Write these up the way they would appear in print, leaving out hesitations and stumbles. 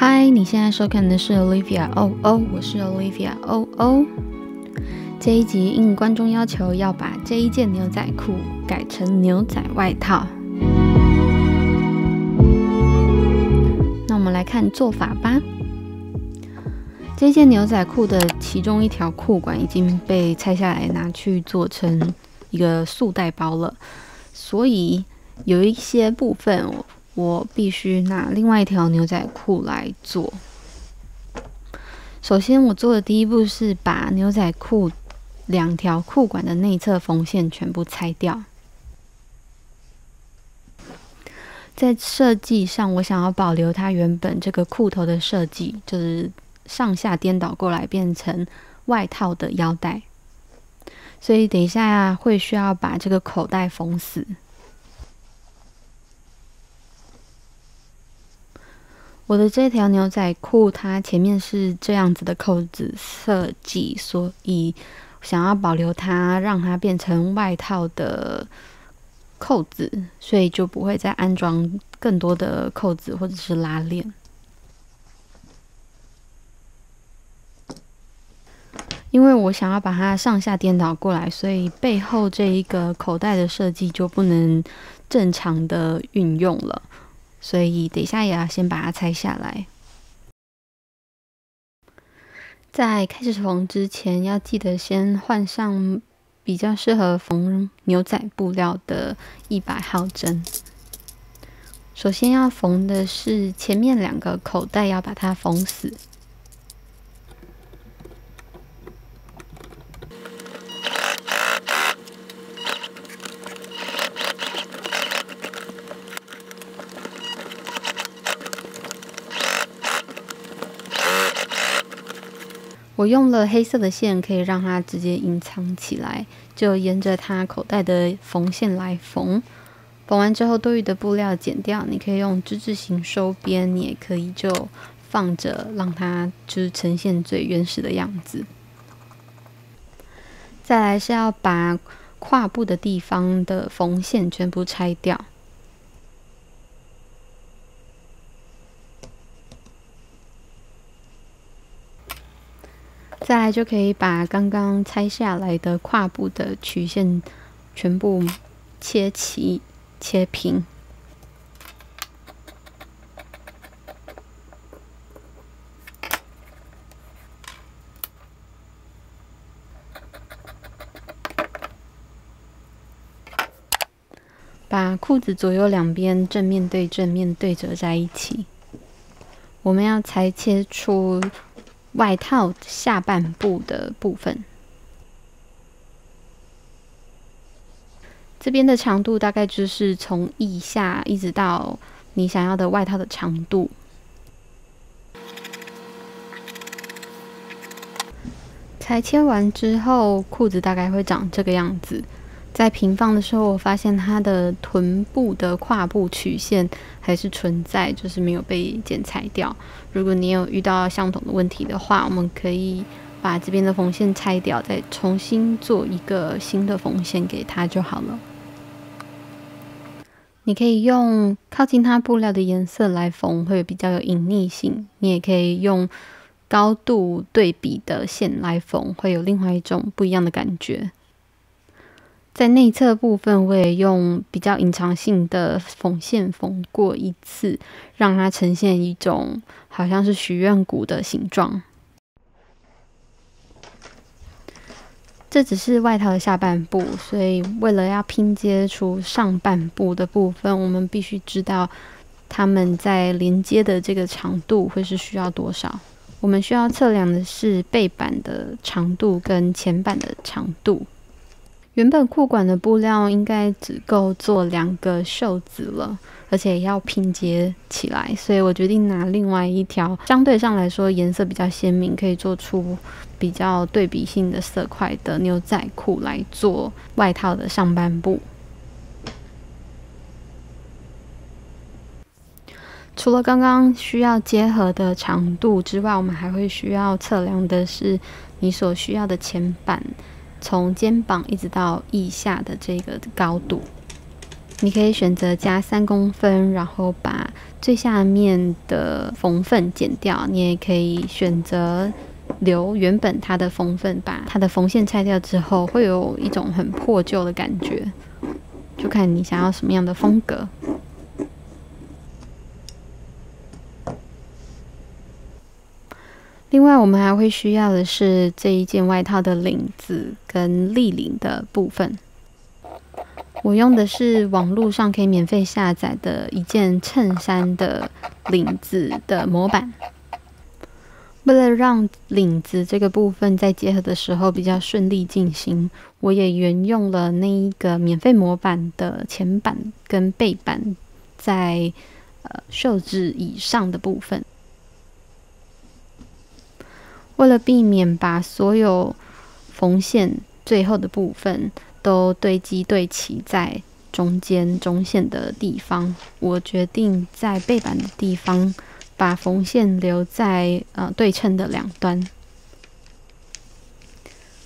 嗨，你现在收看的是 Olivia O O， 我是 Olivia O O。这一集应观众要求，要把这一件牛仔裤改成牛仔外套。那我们来看做法吧。这件牛仔裤的其中一条裤管已经被拆下来，拿去做成一个束带包了，所以有一些部分我必须拿另外一条牛仔裤来做。首先我做的第一步是把牛仔裤两条裤管的内侧缝线全部拆掉。在设计上，我想要保留它原本这个裤头的设计，就是上下颠倒过来变成外套的腰带，所以等一下会需要把这个口袋缝死。我的这条牛仔裤，它前面是这样子的扣子设计，所以想要保留它，让它变成外套的扣子，所以就不会再安装更多的扣子或者是拉链。因为我想要把它上下颠倒过来，所以背后这一个口袋的设计就不能正常的运用了。所以等一下也要先把它拆下来。在开始缝之前，要记得先换上比较适合缝牛仔布料的100号针。首先要缝的是前面两个口袋，要把它缝死。我用了黑色的线，可以让它直接隐藏起来，就沿着它口袋的缝线来缝。缝完之后，多余的布料剪掉，你可以用之字形收边，你也可以就放着，让它就是呈现最原始的样子。再来是要把胯部的地方的缝线全部拆掉。再来就可以把刚刚拆下来的胯部的曲线全部切齐、切平。把裤子左右两边正面对正面对折在一起。我们要裁切出外套下半部的部分，这边的长度大概就是从腋下一直到你想要的外套的长度。裁切完之后，裤子大概会长这个样子。在平放的时候，我发现它的臀部的胯部曲线还是存在，就是没有被剪裁掉。如果你有遇到相同的问题的话，我们可以把这边的缝线拆掉，再重新做一个新的缝线给它就好了。你可以用靠近它布料的颜色来缝，会比较有隐匿性。你也可以用高度对比的线来缝，会有另外一种不一样的感觉。在内侧部分，我也用比较隐藏性的缝线缝过一次，让它呈现一种好像是许愿谷的形状。这只是外套的下半部，所以为了要拼接出上半部的部分，我们必须知道它们在连接的这个长度会是需要多少。我们需要测量的是背板的长度跟前板的长度。原本裤管的布料应该只够做2个袖子了，而且要拼接起来，所以我决定拿另外一条相对上来说颜色比较鲜明，可以做出比较对比性的色块的牛仔裤来做外套的上半部。除了刚刚需要结合的长度之外，我们还会需要测量的是你所需要的前板，从肩膀一直到腋下的这个高度。你可以选择加3公分，然后把最下面的缝份剪掉。你也可以选择留原本它的缝份，把它的缝线拆掉之后，会有一种很破旧的感觉。就看你想要什么样的风格。 另外，我们还会需要的是这一件外套的领子跟立领的部分。我用的是网络上可以免费下载的一件衬衫的领子的模板。为了让领子这个部分在结合的时候比较顺利进行，我也沿用了那一个免费模板的前版跟背板在袖子以上的部分。 为了避免把所有缝线最后的部分都堆积对齐在中间中线的地方，我决定在背板的地方把缝线留在对称的两端。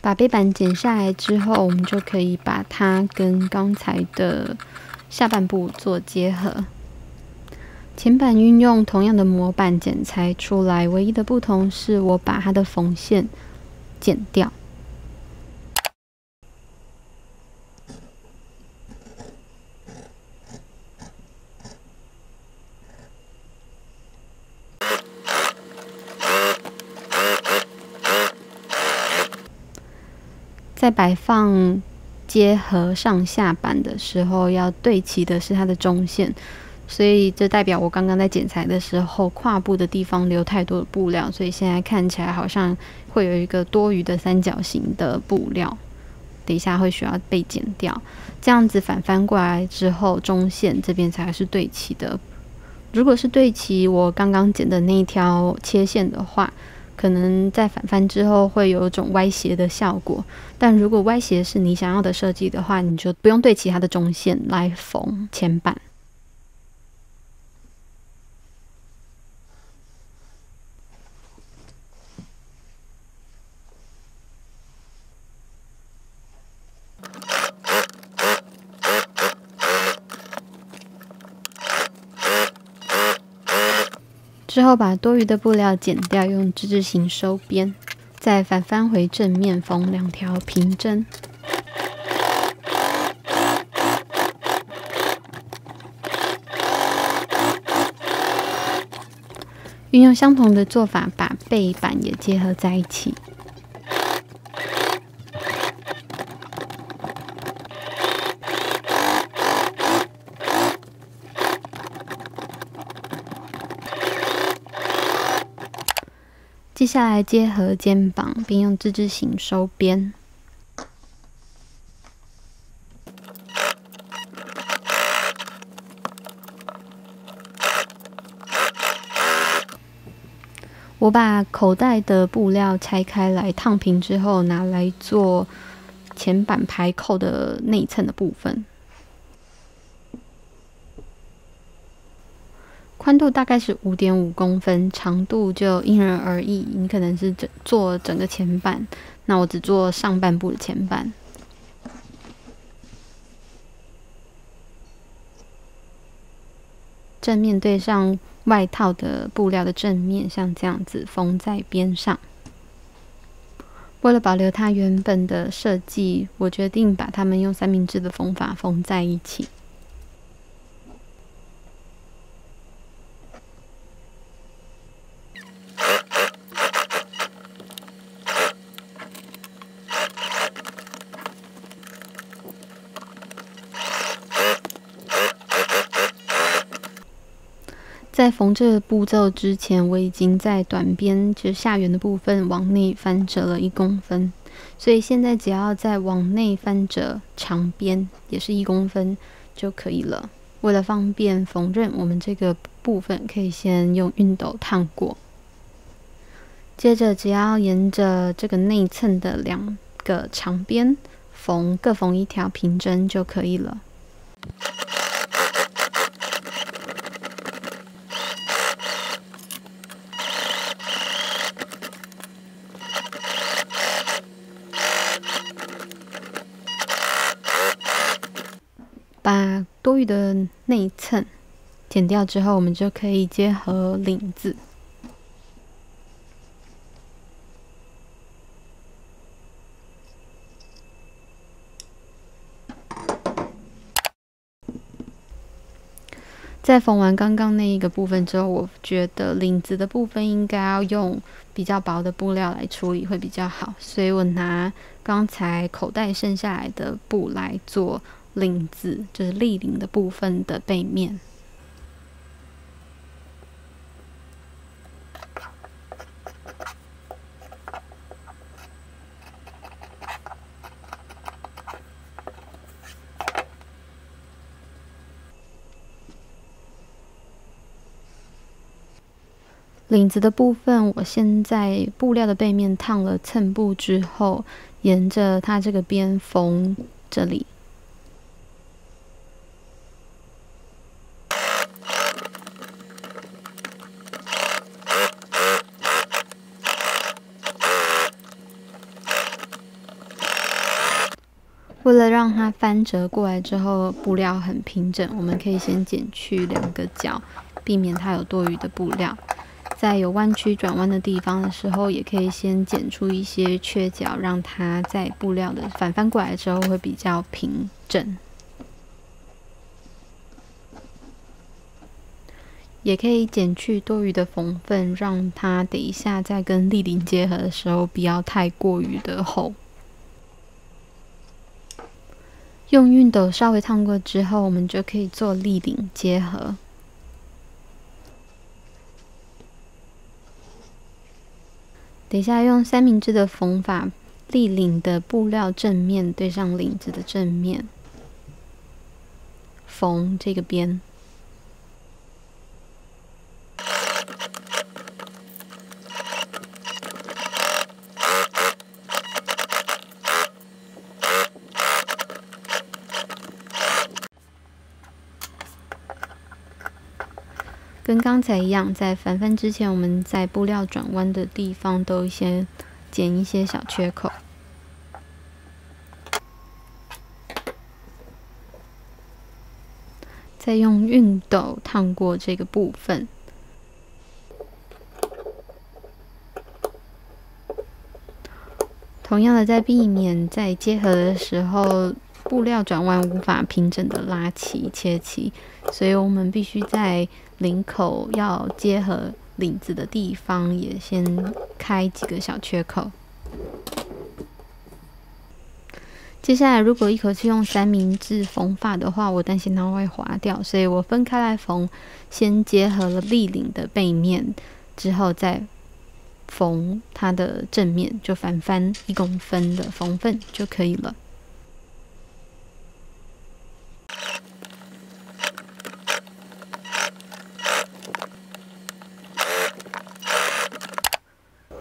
把背板剪下来之后，我们就可以把它跟刚才的下半部做结合。 前版运用同样的模板剪裁出来，唯一的不同是我把它的缝线剪掉。在摆放接合上下版的时候，要对齐的是它的中线。 所以这代表我刚刚在剪裁的时候，跨步的地方留太多的布料，所以现在看起来好像会有一个多余的三角形的布料，等一下会需要被剪掉。这样子反翻过来之后，中线这边才是对齐的。如果是对齐我刚刚剪的那一条切线的话，可能在反翻之后会有一种歪斜的效果。但如果歪斜是你想要的设计的话，你就不用对齐它的中线来缝前版。 之后把多余的布料剪掉，用之字形收边，再反翻回正面缝2条平针。运用相同的做法，把背板也结合在一起。 接下来结合肩膀，并用之字形收边。我把口袋的布料拆开来烫平之后，拿来做前版排扣的内衬的部分。 宽度大概是 5.5公分，长度就因人而异。你可能是做整个前版，那我只做上半部的前版。正面对上外套的布料的正面，像这样子缝在边上。为了保留它原本的设计，我决定把它们用三明治的缝法缝在一起。 在缝这个步骤之前，我已经在短边就是下缘的部分往内翻折了1公分，所以现在只要再往内翻折长边也是1公分就可以了。为了方便缝纫，我们这个部分可以先用熨斗烫过。接着，只要沿着这个内衬的2个长边缝各缝1条平针就可以了。 多后纫的内衬剪掉之后，我们就可以结合领子。 在缝完刚刚那一个部分之后，我觉得领子的部分应该要用比较薄的布料来处理会比较好，所以我拿刚才口袋剩下来的布来做领子，就是立领的部分的背面。 领子的部分，我先在布料的背面烫了衬布之后，沿着它这个边缝这里。为了让它翻折过来之后布料很平整，我们可以先剪去2个角，避免它有多余的布料。 在有弯曲转弯的地方的时候，也可以先剪出一些缺角，让它在布料的翻过来之后会比较平整。也可以剪去多余的缝份，让它等一下在跟立领结合的时候不要太过于的厚。用熨斗稍微烫过之后，我们就可以做立领结合。 等一下，用三明治的缝法，立领的布料正面对上领子的正面，缝这个边。跟刚才一样，在翻之前，我们在布料转弯的地方都先剪一些小缺口。再用熨斗烫过这个部分。 同样的，在避免在结合的时候布料转弯无法平整的拉起、切起，所以我们必须在领口要结合领子的地方也先开几个小缺口。接下来，如果一口气用三明治缝法的话，我担心它会滑掉，所以我分开来缝，先结合了立领的背面，之后再 缝它的正面，就翻1公分的缝份就可以了。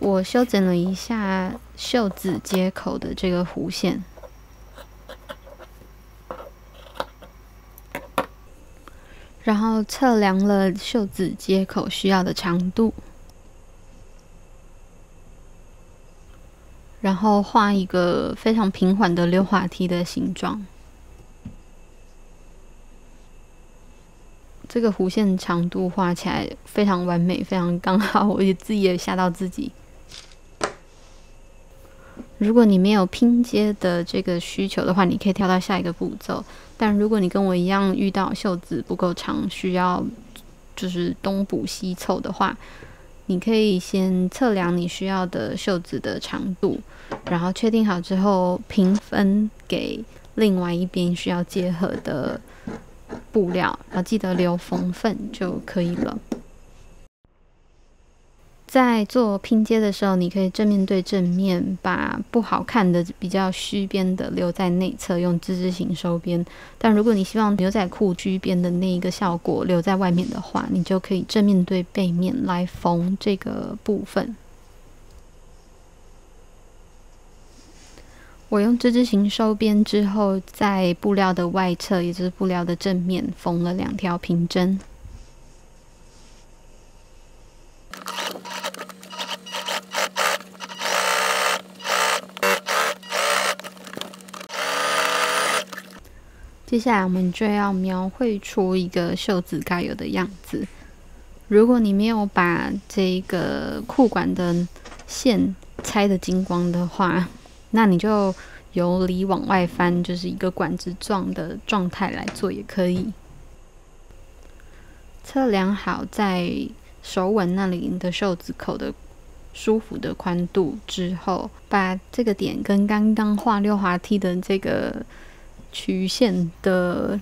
我修整了一下袖子接口的这个弧线，然后测量了袖子接口需要的长度。 然后画一个非常平缓的溜滑梯的形状。这个弧线长度画起来非常完美，非常刚好，我自己也吓到自己。如果你没有拼接的这个需求的话，你可以跳到下一个步骤。但如果你跟我一样遇到袖子不够长，需要就是东补西凑的话， 你可以先测量你需要的袖子的长度，然后确定好之后平分给另外一边需要结合的布料，然后记得留缝份就可以了。在做拼接的时候，你可以正面对正面，把不好看的、比较虚边的留在内侧，用自制型收边。但如果你希望牛仔裤居边的那一个效果留在外面的话，你就可以正面对背面来缝这个部分。我用自制型收边之后，在布料的外侧，也就是布料的正面，缝了2条平针。接下来我们就要描绘出一个袖子该有的样子。如果你没有把这个裤管的线拆得精光的话，那你就由里往外翻，就是一个管子状的状态来做也可以。测量好在手腕那里的袖子口的舒服的宽度之后，把这个点跟刚刚画溜滑梯的这个曲线的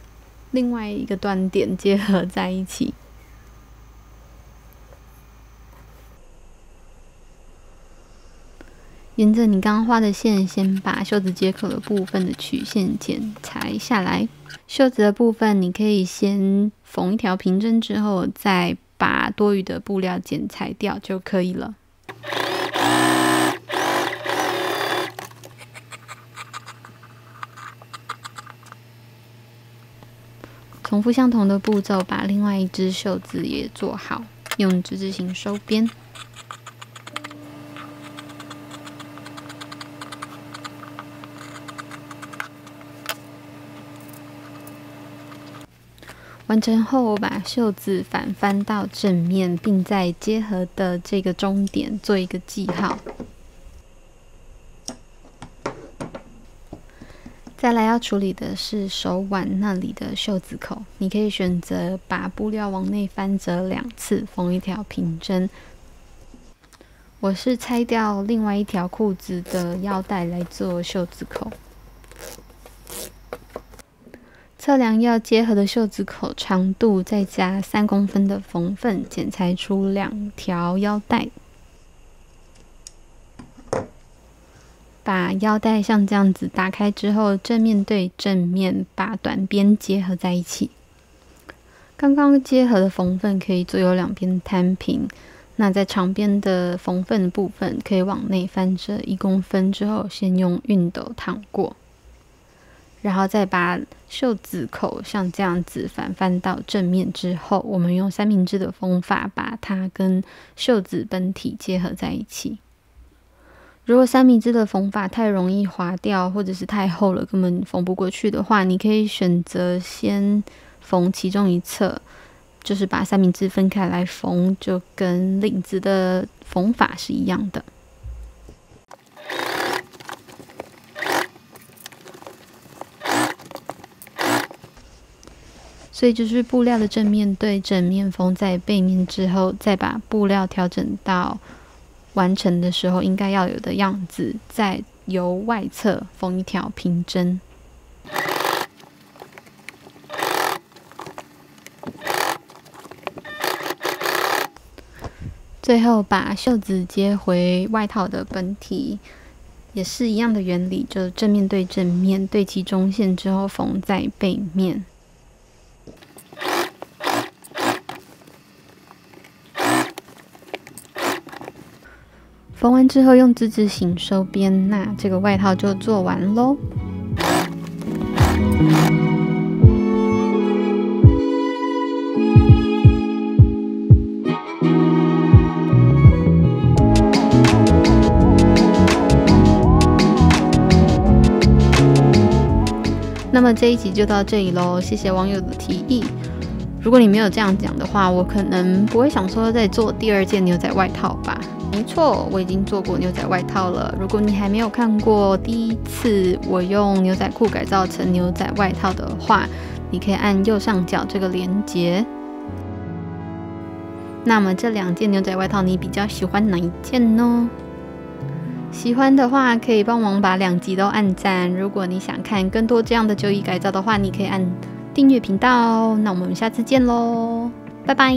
另外一个端点结合在一起。沿着你刚刚画的线，先把袖子接口的部分的曲线剪裁下来。袖子的部分，你可以先缝一条平针，之后再把多余的布料剪裁掉就可以了。重复相同的步骤，把另外一只袖子也做好，用之字形收边。 完成后，把袖子反翻到正面，并在结合的这个中点做一个记号。再来要处理的是手腕那里的袖子口，你可以选择把布料往内翻折两次，缝一条平针。我是拆掉另外一条裤子的腰带来做袖子口。 测量要结合的袖子口长度，再加3公分的缝份，剪裁出2条腰带。把腰带像这样子打开之后，正面对正面，把短边结合在一起。刚刚结合的缝份可以左右两边摊平，那在长边的缝份的部分，可以往内翻折1公分之后，先用熨斗烫过。 然后再把袖子口像这样子反翻到正面之后，我们用三明治的缝法把它跟袖子本体结合在一起。如果三明治的缝法太容易滑掉，或者是太厚了，根本缝不过去的话，你可以选择先缝其中一侧，就是把三明治分开来缝，就跟领子的缝法是一样的。 所以就是布料的正面对正面缝在背面之后，再把布料调整到完成的时候应该要有的样子，再由外侧缝一条平针。最后把袖子接回外套的本体，也是一样的原理，就正面对正面对齐中线之后缝在背面。 缝完之后，用之字形收边，那这个外套就做完喽。那么这一集就到这里喽，谢谢网友的提议。 如果你没有这样讲的话，我可能不会想说再做第二件牛仔外套吧。没错，我已经做过牛仔外套了。如果你还没有看过第一次我用牛仔裤改造成牛仔外套的话，你可以按右上角这个连结。那么这2件牛仔外套，你比较喜欢哪一件呢？ 喜欢的话，可以帮忙把2集都按赞。如果你想看更多这样的旧衣改造的话，你可以按订阅频道哦。那我们下次见喽，拜拜。